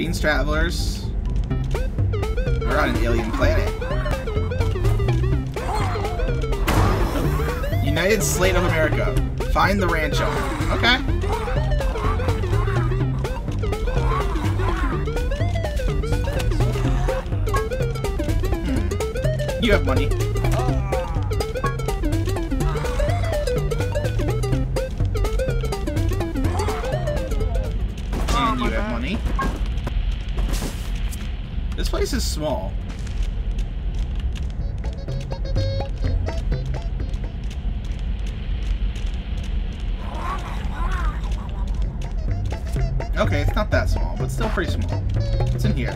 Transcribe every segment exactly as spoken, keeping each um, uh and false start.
Greetings, travelers. We're on an alien planet. United Slate of America. Find the Rancho. Okay. Hmm. You have money. And you have money. This place is small. Okay, it's not that small, but still pretty small. What's in here?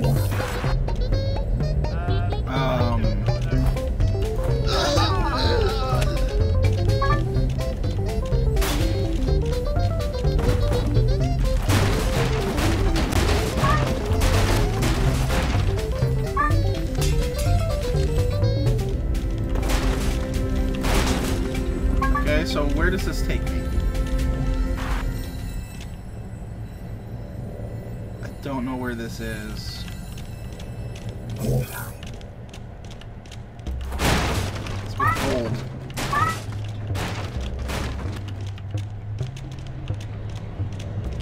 Um. Okay, so where does this take me? Don't know where this is. It's been cold.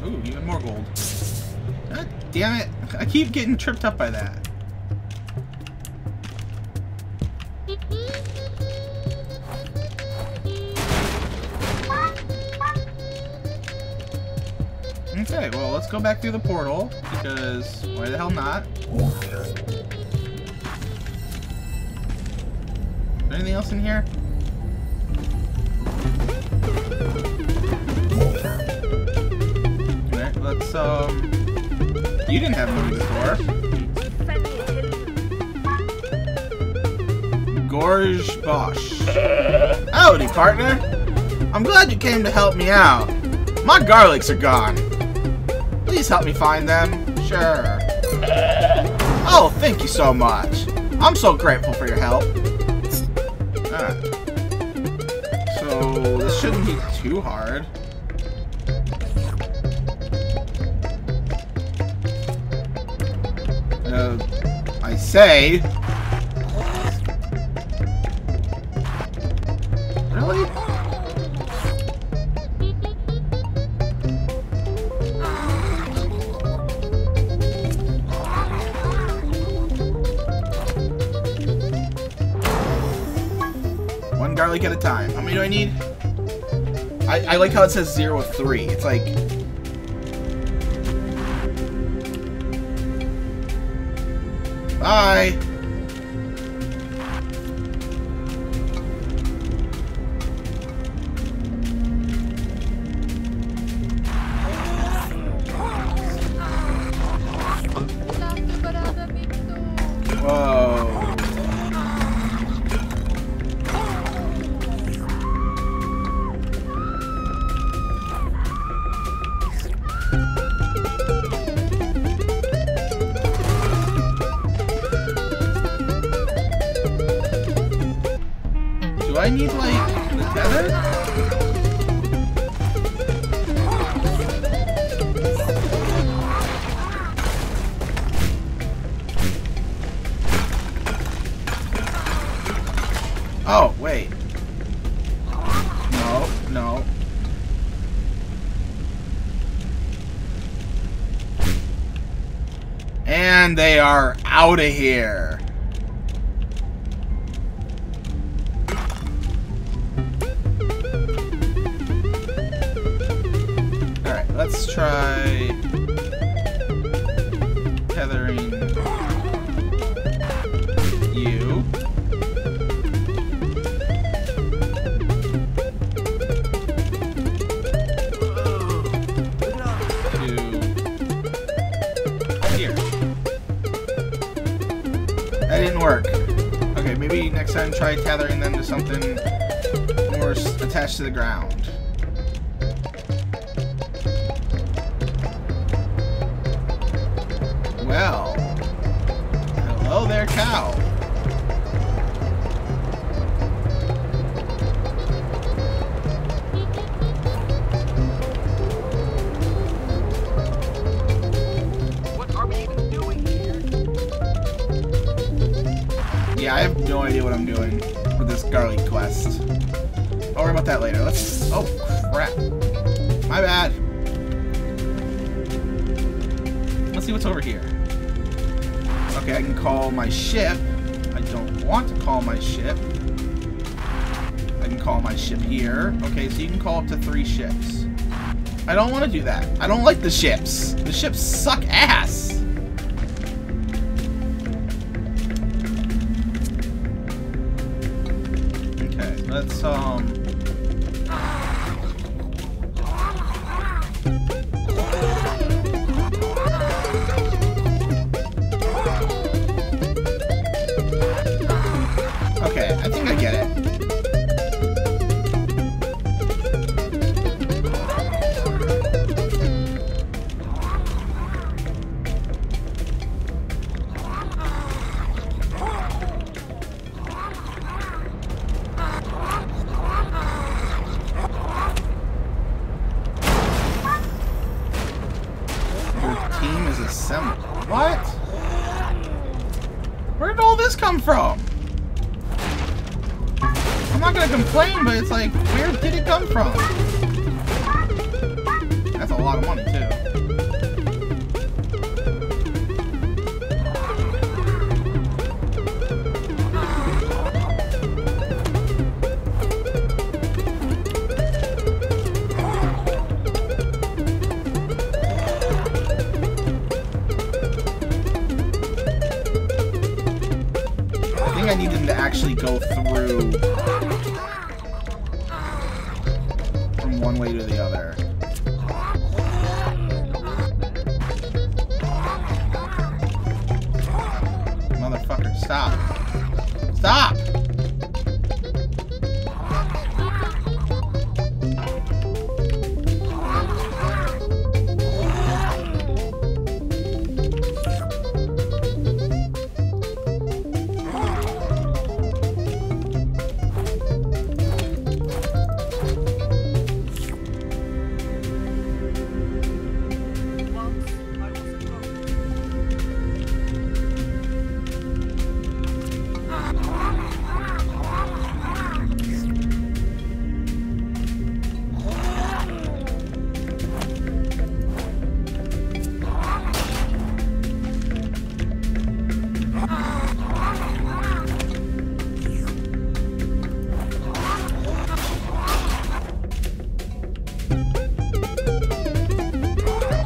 Ooh, even more gold. God damn it! I keep getting tripped up by that. Okay, well, let's go back through the portal, because why the hell not? Is there anything else in here? Alright, let's, um... you didn't have money before. Gorge Bosch. Howdy, partner! I'm glad you came to help me out. My garlics are gone. Please help me find them. Sure. Oh, thank you so much. I'm so grateful for your help. Alright. So, this shouldn't be too hard. Uh, I say... Really? Garlic at a time. How many do I need? I, I like how it says zero of three. It's like... Bye! I need, like, the tether? Oh, wait. No, no. And they are out of here. Let's try tethering you. To here. That didn't work. Okay, maybe next time try tethering them to something more attached to the ground. Well, hello there, cow. What are we even Yeah, I have no idea what I'm doing with this garlic quest. Don't worry about that later. Let's... Oh, crap. My bad. Let's see what's over here. Okay, I can call my ship. I don't want to call my ship. I can call my ship here. Okay, so you can call up to three ships. I don't want to do that. I don't like the ships. The ships suck ass. Okay, let's, um... Okay, I think I get it. What? Where did all this come from? I'm not gonna complain, but it's like, where did it come from? That's a lot of money, I need them to actually go through from one way to the other. Motherfucker, stop. Stop!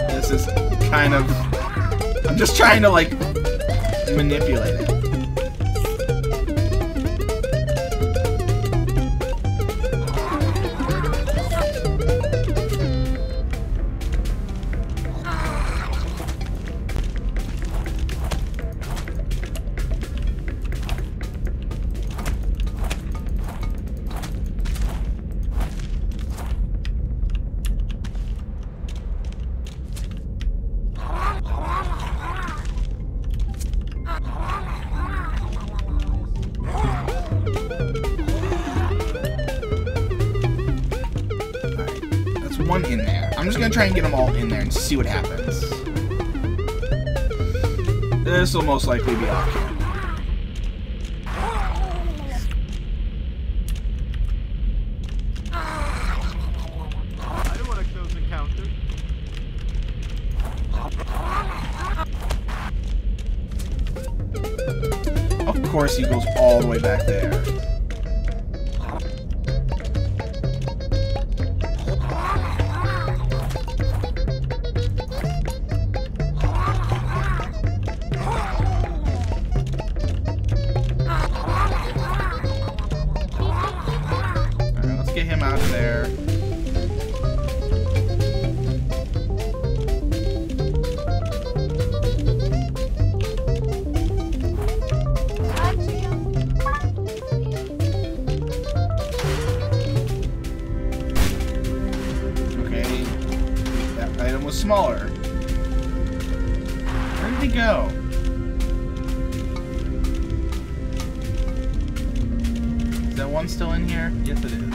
This is kind of... I'm just trying to, like, manipulate it. One in there. I'm just gonna try and get them all in there and see what happens. This will most likely be off camera. Of course he goes all the way back there. Get him out of there. Okay, that item was smaller. Where did he go? Is that one still in here? Yes, it is.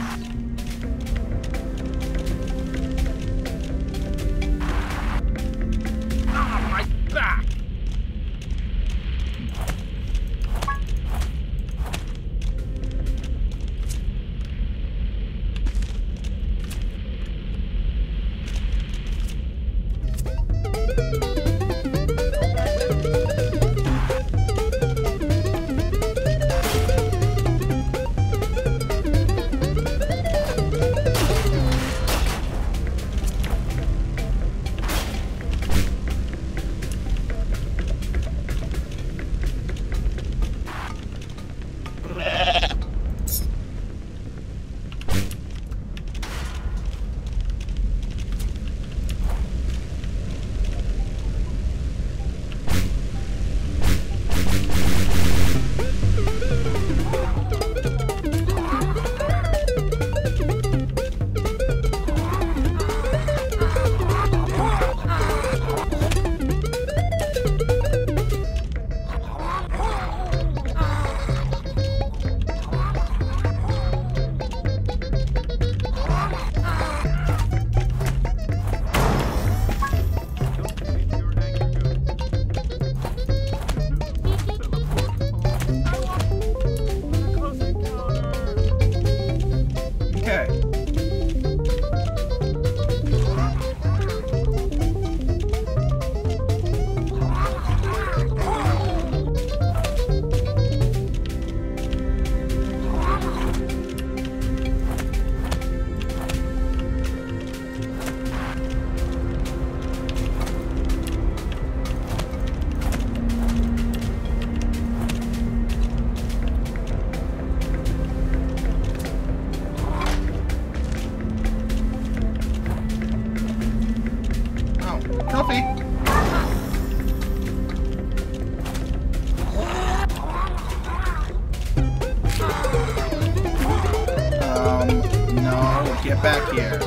here.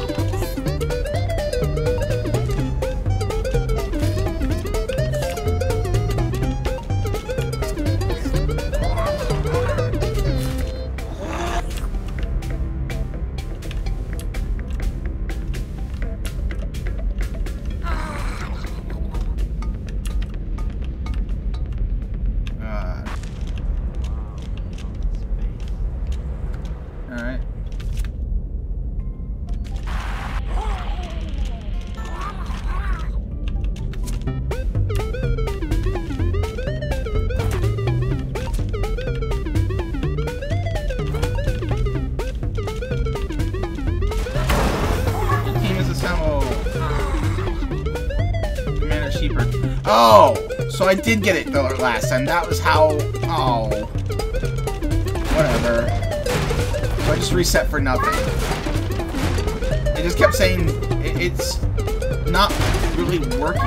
Oh! So I did get it though last time. That was how... Oh. Whatever. So I just reset for nothing. It just kept saying it, it's not really working.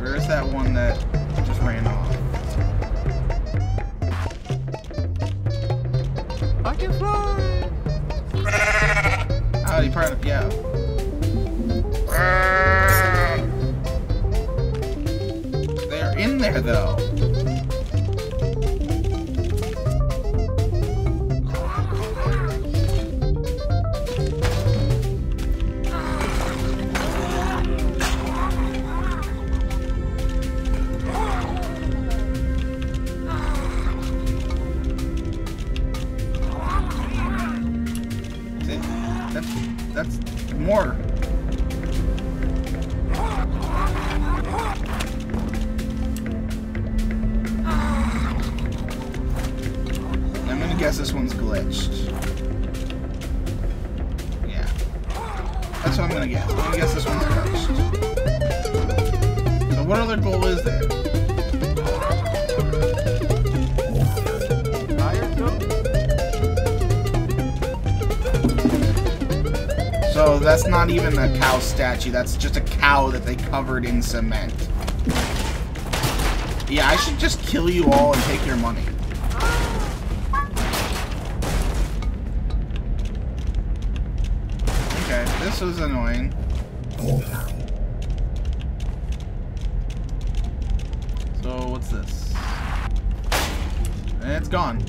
Where is that one that just ran off? Oh, you're part of, yeah. They're in there, though. That's more. I'm gonna guess this one's glitched. Yeah. That's what I'm gonna guess. I'm gonna guess this one's glitched. So what other goal is there? So that's not even a cow statue, that's just a cow that they covered in cement. Yeah, I should just kill you all and take your money. Okay, this was annoying. So, what's this? And it's gone.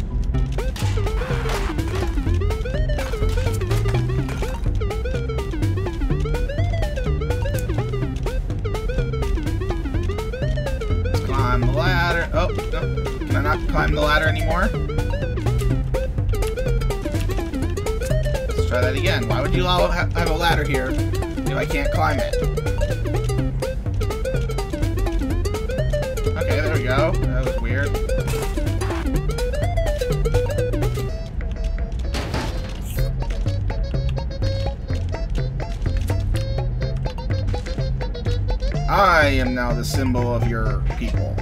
The ladder. Oh, no. Can I not climb the ladder anymore? Let's try that again. Why would you all have a ladder here if I can't climb it? Okay, there we go. That was weird. I am now the symbol of your people.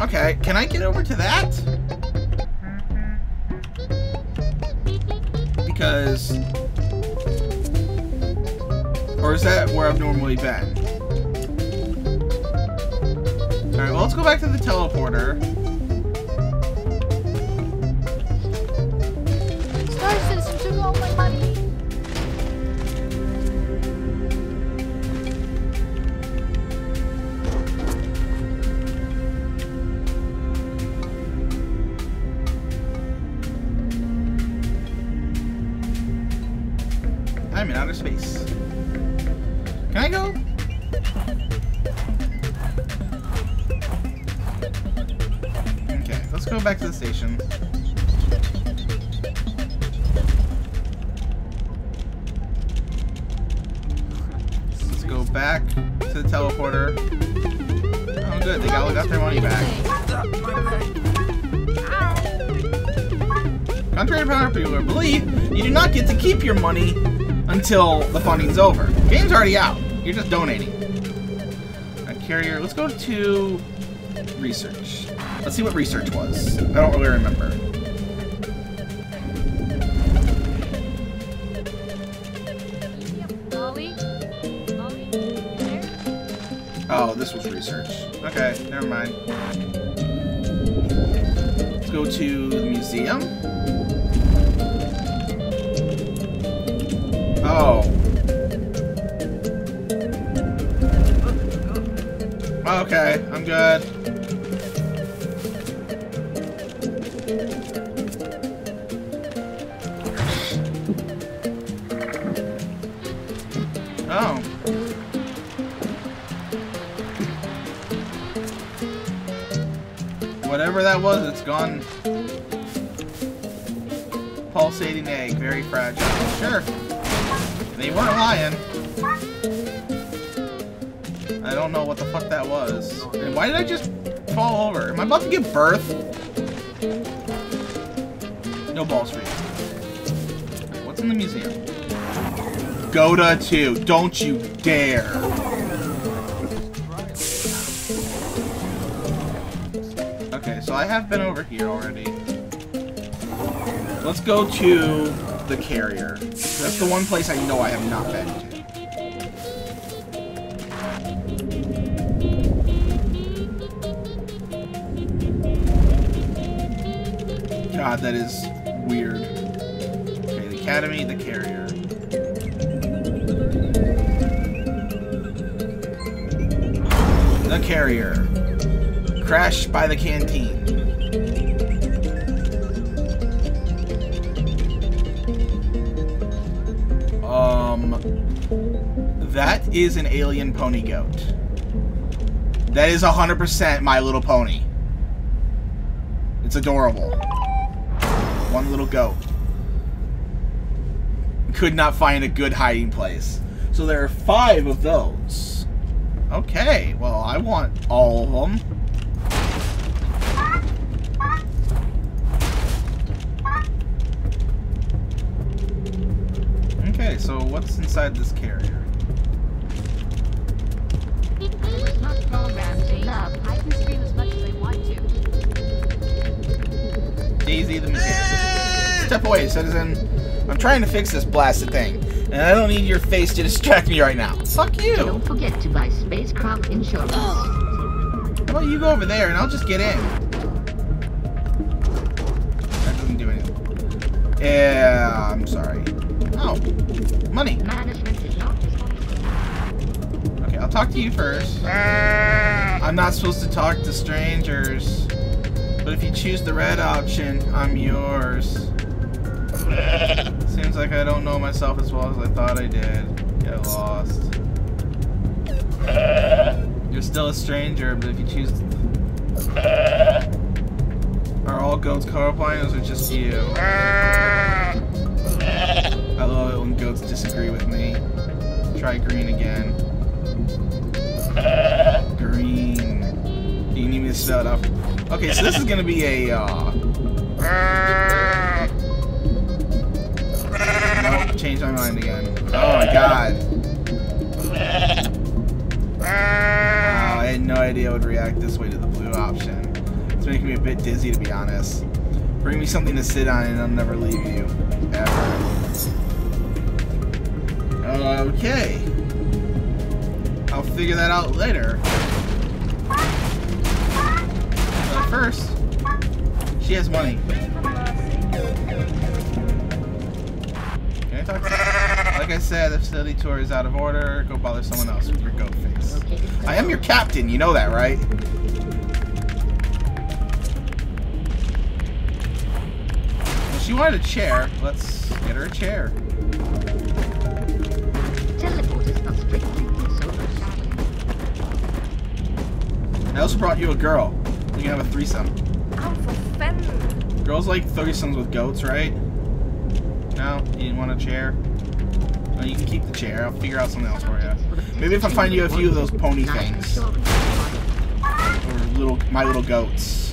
Okay, can I get over to that? Because... Or is that where I've normally been? Alright, well, let's go back to the teleporter. Star Citizen took all my money. I'm in outer space. Can I go? Okay, let's go back to the station. Let's go back to the teleporter. Oh good, they all got their money back. Contrary to popular belief, you do not get to keep your money until the funding's over. Game's already out. You're just donating. A carrier. Let's go to research. Let's see what research was. I don't really remember. Molly? Molly? There? Oh, this was research. Okay, never mind. Let's go to the museum. Oh. Okay, I'm good. Oh. Whatever that was, it's gone. Pulsating egg, very fragile. Sure. They weren't lying. I don't know what the fuck that was. And why did I just fall over? Am I about to give birth? No balls for you. Right, what's in the museum? Gota two. Don't you dare. Okay, so I have been over here already. Let's go to the carrier. That's the one place I know I have not been to. God, that is weird. Okay, the academy, the carrier. The carrier. Crashed by the canteen. Um, that is an alien pony goat. That is one hundred percent My Little Pony. It's adorable. One little goat. Could not find a good hiding place. So there are five of those. Okay, well, I want all of them. Okay, so what's inside this carrier? They must go around. They love. I can scream as much as they want to. Daisy the mechanic. Step away, citizen. I'm trying to fix this blasted thing, and I don't need your face to distract me right now. Fuck you. Don't forget to buy spacecraft insurance. Well, you go over there, and I'll just get in. That doesn't do anything. Yeah, I'm sorry. Oh, money. Management is not responsible. Okay, I'll talk to you first. I'm not supposed to talk to strangers, but if you choose the red option, I'm yours. Seems like I don't know myself as well as I thought I did. Get lost. You're still a stranger, but if you choose... Are all goats colorblind, or just you? I love it when goats disagree with me. Try green again. Green. Do you need me to spell it out? Okay, so this is gonna be a... Uh... Nope, change my mind again. Oh my god. Wow, I had no idea it would react this way to the blue option. It's making me a bit dizzy, to be honest. Bring me something to sit on and I'll never leave you. Ever. Okay. I'll figure that out later. But first, she has money. Like I said, the facility tour is out of order. Go bother someone else with your goat face. I am your captain, you know that, right? Well, she wanted a chair. Let's get her a chair. I also brought you a girl. We can have a threesome. Girls like threesomes with goats, right? No, you didn't want a chair. No, you can keep the chair. I'll figure out something else for you. Maybe if I find you a few of those pony things, or little my little goats.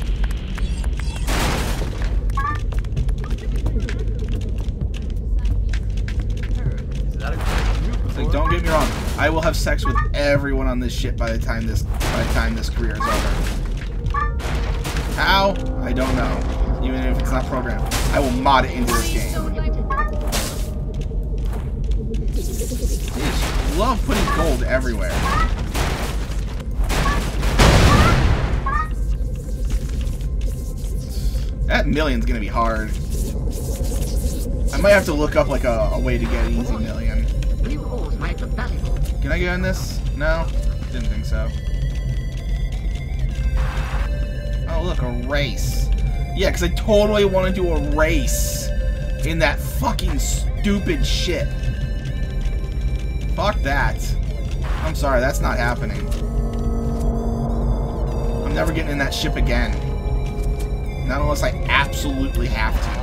So don't get me wrong. I will have sex with everyone on this ship by the time this by the time this career is over. How? I don't know. Even if it's not programmed, I will mod it into this game. I love putting gold everywhere. That million's gonna be hard. I might have to look up like a, a way to get an easy million. Can I get on this? No? Didn't think so. Oh look, a race. Yeah, because I totally want to do a race in that fucking stupid shit. Fuck that. I'm sorry, that's not happening. I'm never getting in that ship again. Not unless I absolutely have to.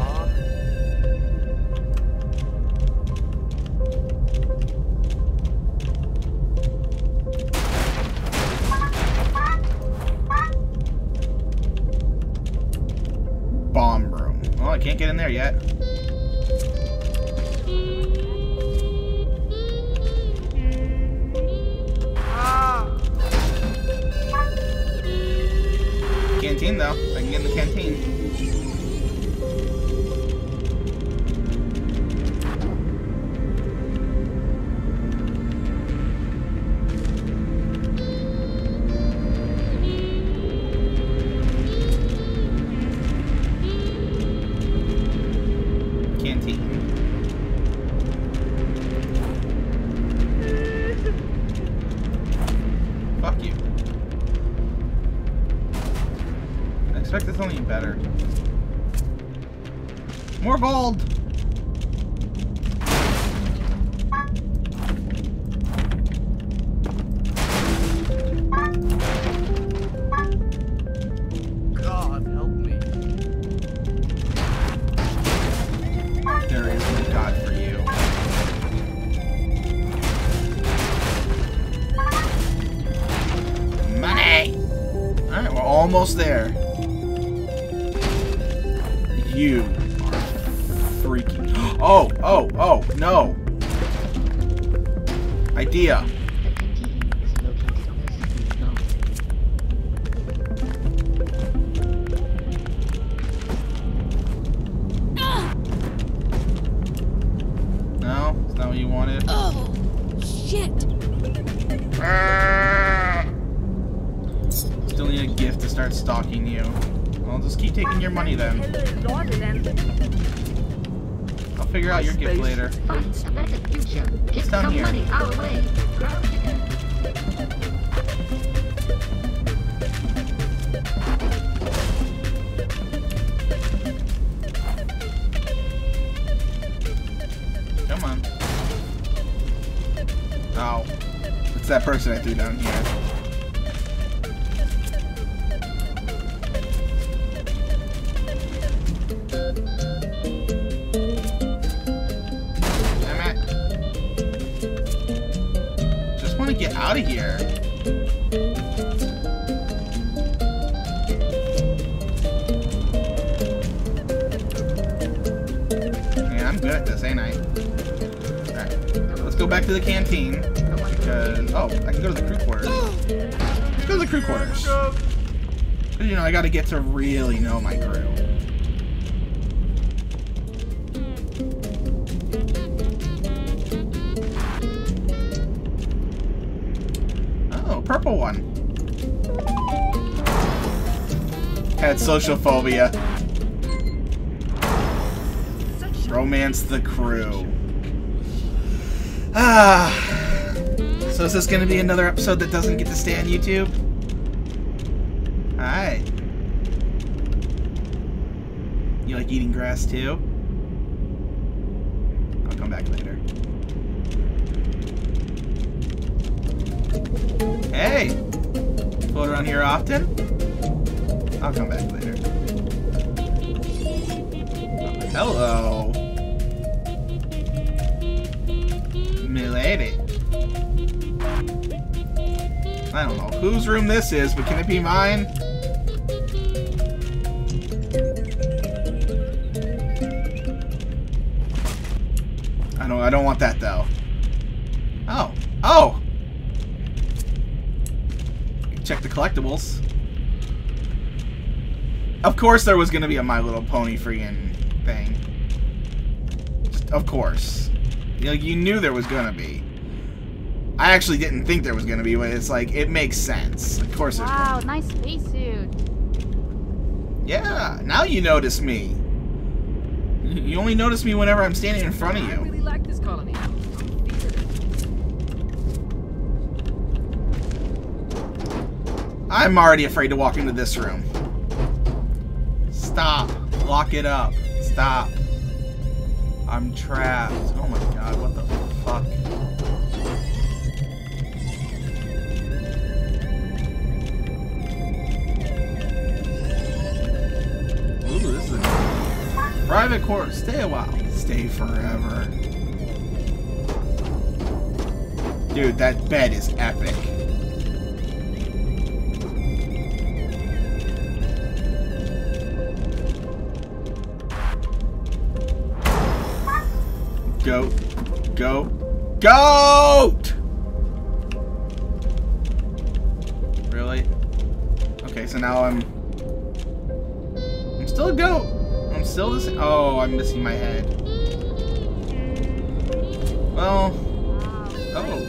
Bomb room. Well, I can't get in there yet. Ah. Canteen, though. I can get in the canteen. Gold. God help me. There is no God for you. Money. All right, we're almost there. You. Oh, oh, oh, no. Idea. Uh. No? Is that what you wanted? Oh, shit. Still need a gift to start stalking you. I'll just keep taking your money then. Figure out your gift later. It's down here. Come on. Oh. It's that person I threw down here. Out of here. Yeah, I'm good at this, ain't I? Alright, let's go back to the canteen. Because, oh, I can go to the crew quarters. Let's go to the crew quarters. Because, you know, I gotta get to really know my crew. Purple one. Had social phobia. Romance the crew. Ah. So is this going to be another episode that doesn't get to stay on YouTube? Alright. You like eating grass too? I'll come back later. Hey! Float around here often? I'll come back later. Hello! Milady. I don't know whose room this is, but can it be mine? I don't, I don't want that though. Oh! Oh! Check the collectibles. Of course there was gonna be a My Little Pony freaking thing. Just, of course. You, know, you knew there was gonna be. I actually didn't think there was gonna be, but it's like, it makes sense. Of course there's wow, one. Nice spacesuit. Yeah, now you notice me. You only notice me whenever I'm standing in front of you. I really like this colony. I'm already afraid to walk into this room. Stop. Lock it up. Stop. I'm trapped. Oh my god, what the fuck? Ooh, this is a private court. Stay a while. Stay forever. Dude, that bed is epic. Goat, goat, goat! Really? Okay, so now I'm... I'm still a goat. I'm still this... Oh, I'm missing my head. Well... Oh.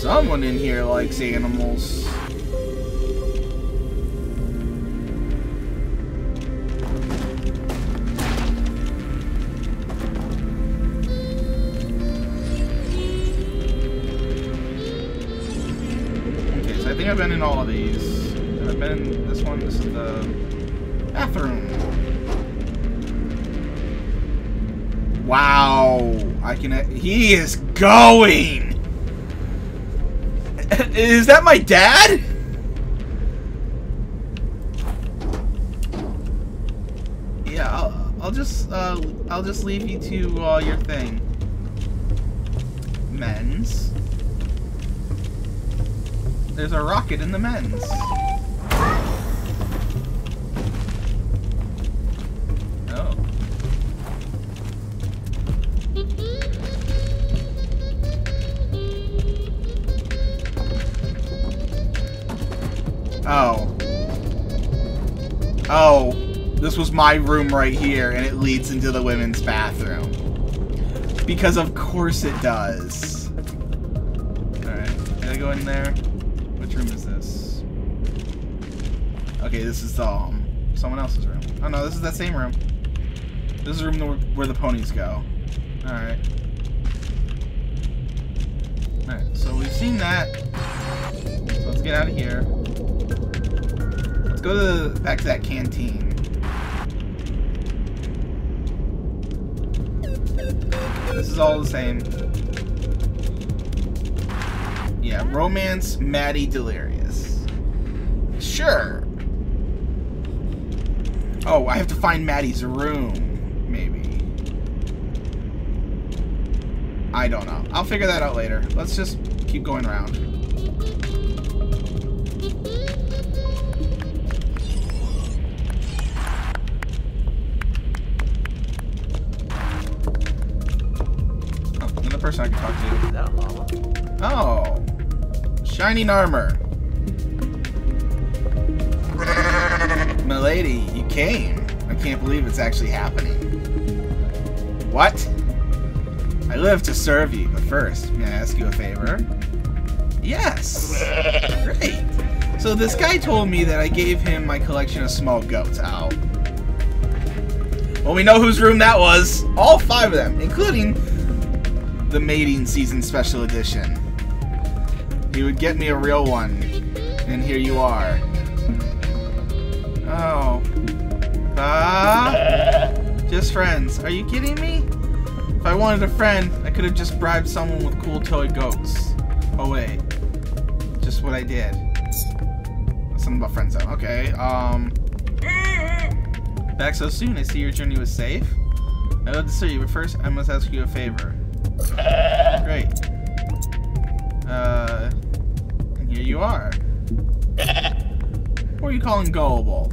Someone in here likes animals. I've been in all of these. I've been in this one. This is the bathroom. Wow. I can. He is going. Is that my dad? Yeah. I'll, I'll just. Uh, I'll just leave you to uh, your thing. Men's. There's a rocket in the men's. Oh. Oh. Oh. This was my room right here, and it leads into the women's bathroom. Because of course it does. Alright, did I go in there? Room is this? Okay, this is um someone else's room. Oh no, this is that same room. This is the room where the ponies go. All right. All right. So we've seen that. So let's get out of here. Let's go to the, back to that canteen. This is all the same. Yeah, romance, Maddie Delirious. Sure. Oh, I have to find Maddie's room, maybe. I don't know. I'll figure that out later. Let's just keep going around. Oh, another person I can talk to. Is that a mama? Oh. Shining armor. Milady, you came. I can't believe it's actually happening. What? I live to serve you, but first, may I ask you a favor? Yes! Great! So this guy told me that I gave him my collection of small goats. Ow. Well, we know whose room that was. All five of them, including the mating season special edition. He would get me a real one, and here you are. Oh. Ah! Just friends. Are you kidding me? If I wanted a friend, I could have just bribed someone with cool toy goats. Oh wait. Just what I did. Something about friend zone. Okay, um... Back so soon, I see your journey was safe. I love to see you, but first I must ask you a favor. Great. Uh... Here you are. What are you calling gullible?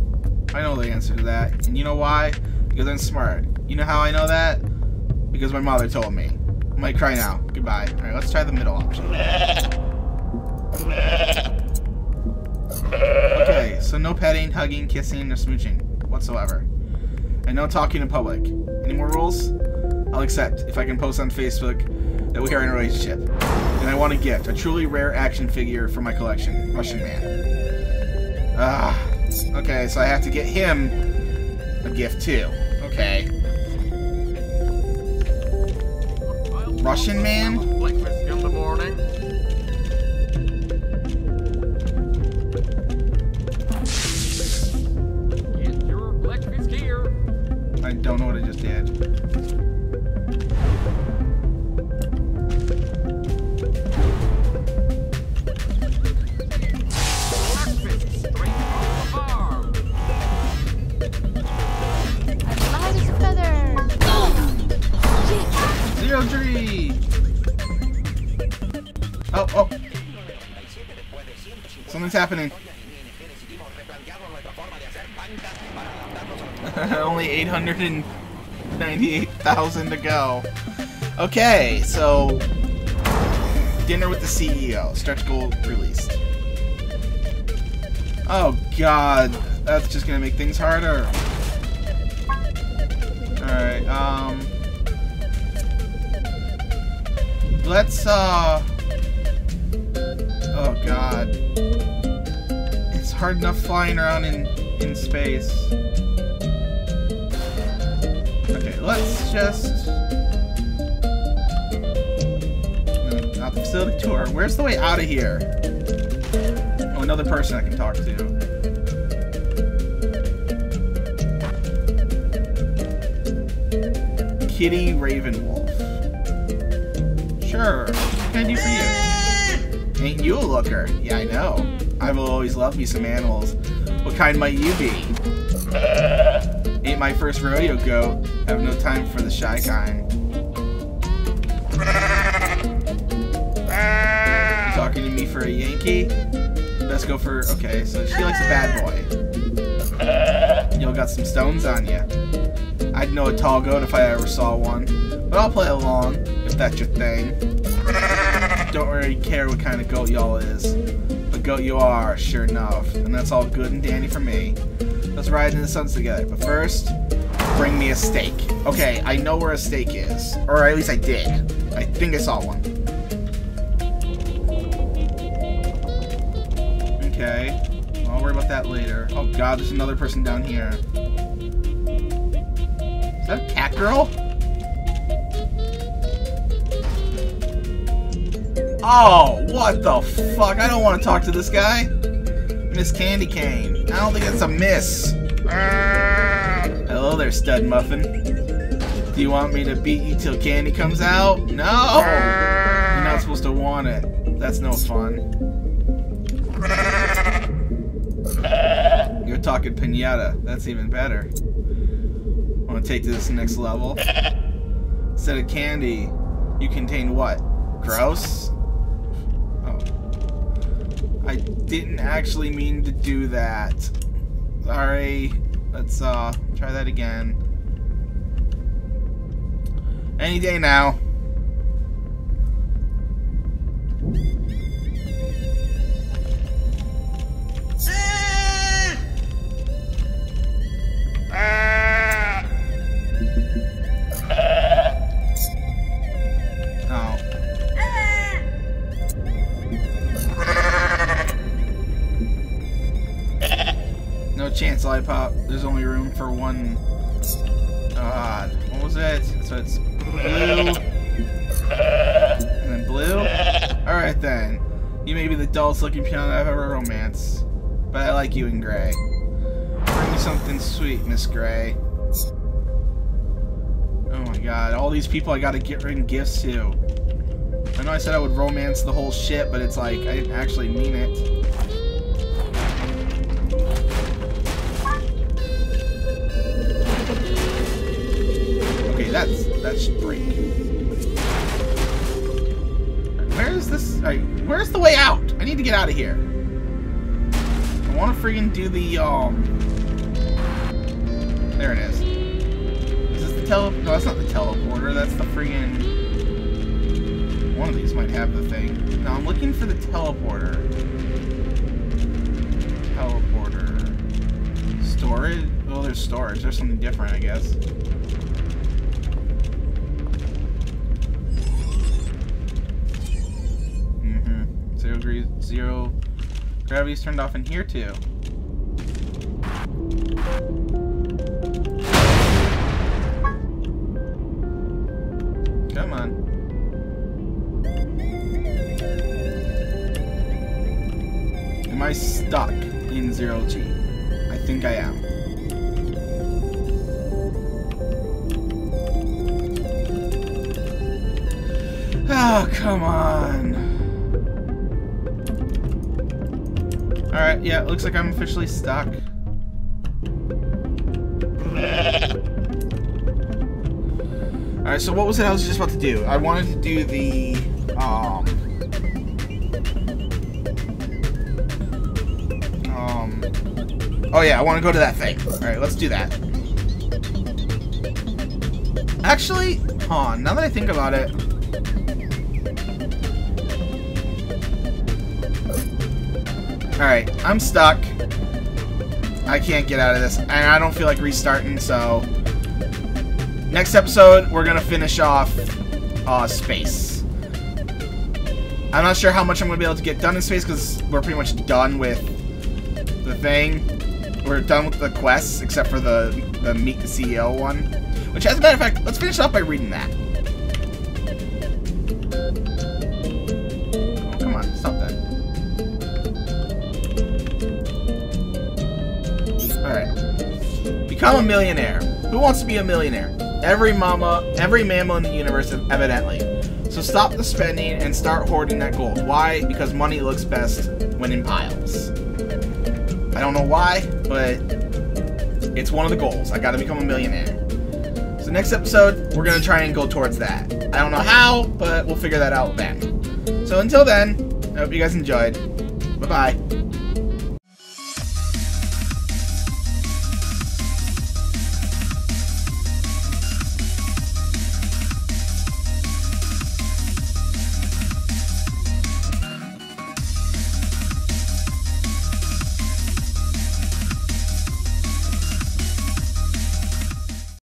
I know the answer to that. And you know why? Because I'm smart. You know how I know that? Because my mother told me. I might cry now. Goodbye. Alright, let's try the middle option. Okay, so no petting, hugging, kissing, or smooching whatsoever. And no talking in public. Any more rules? I'll accept if I can post on Facebook that we are in a relationship. And I want a gift, a truly rare action figure from my collection, Russian Man. Ah, okay, so I have to get him a gift too. Okay. Russian man? Breakfast in the morning. Get your breakfast here. I don't know what I just did. Oh, oh. Something's happening. Only eight hundred ninety-eight thousand to go. Okay, so dinner with the C E O. Stretch goal released. Oh god, that's just gonna make things harder. Alright, um... let's, uh... oh god. It's hard enough flying around in, in space. Okay, let's just... no, out the facility tour. Where's the way out of here? Oh, another person I can talk to. Kitty Ravenwolf. Sure. What can I do for you? Ain't you a looker? Yeah, I know. I will always love me some animals. What kind might you be? Ain't my first rodeo goat. Have no time for the shy kind. You talking to me for a Yankee? Let's go for... okay, so she likes a bad boy. Y'all got some stones on ya. I'd know a tall goat if I ever saw one. But I'll play along, if that's your thing. Don't really care what kind of goat y'all is. The goat you are, sure enough. And that's all good and dandy for me. Let's ride in the suns together. But first, bring me a steak. Okay, I know where a steak is. Or at least I did. I think I saw one. Okay. I'll worry about that later. Oh god, there's another person down here. Is that a cat girl? Oh, what the fuck? I don't want to talk to this guy. Miss Candy Cane. I don't think that's a miss. Hello there, stud muffin. Do you want me to beat you till candy comes out? No! You're not supposed to want it. That's no fun. You're talking piñata. That's even better. I want to take this next level. Instead of candy, you contain what? Gross? I didn't actually mean to do that. Sorry. Let's uh try that again. Any day now. Chance, Lollipop. There's only room for one. God. What was it? So it's blue. And then blue. Alright then. You may be the dullest looking piano I've ever romanced. But I like you in gray. Bring me something sweet, Miss Gray. Oh my god. All these people I gotta get rid of gifts to. I know I said I would romance the whole shit, but it's like, I didn't actually mean it. That's, that's break. Where is this? Right, where's the way out? I need to get out of here. I want to friggin' do the, um... there it is. Is this the tele... no, that's not the teleporter. That's the friggin'... one of these might have the thing. No, I'm looking for the teleporter. Teleporter. Storage? Well, there's storage. There's something different, I guess. Zero gravity is turned off in here too. Am I stuck in zero G? I think I am. Oh, come on. Alright, yeah, it looks like I'm officially stuck. Alright, so what was it I was just about to do? I wanted to do the, um... Um... Oh yeah, I want to go to that thing. Alright, let's do that. Actually, huh, now that I think about it... Alright, I'm stuck. I can't get out of this, and I don't feel like restarting, so... Next episode, we're going to finish off uh, space. I'm not sure how much I'm going to be able to get done in space, because we're pretty much done with the thing. We're done with the quests, except for the, the Meet the C E O one. Which, as a matter of fact, let's finish off by reading that. Oh, come on, stop that. Alright. Become a millionaire. Who wants to be a millionaire? Every mama, every mammal in the universe, evidently. So stop the spending and start hoarding that gold. Why? Because money looks best when in piles. I don't know why, but it's one of the goals. I gotta become a millionaire. So next episode, we're gonna try and go towards that. I don't know how, but we'll figure that out then. So until then, I hope you guys enjoyed. Bye-bye.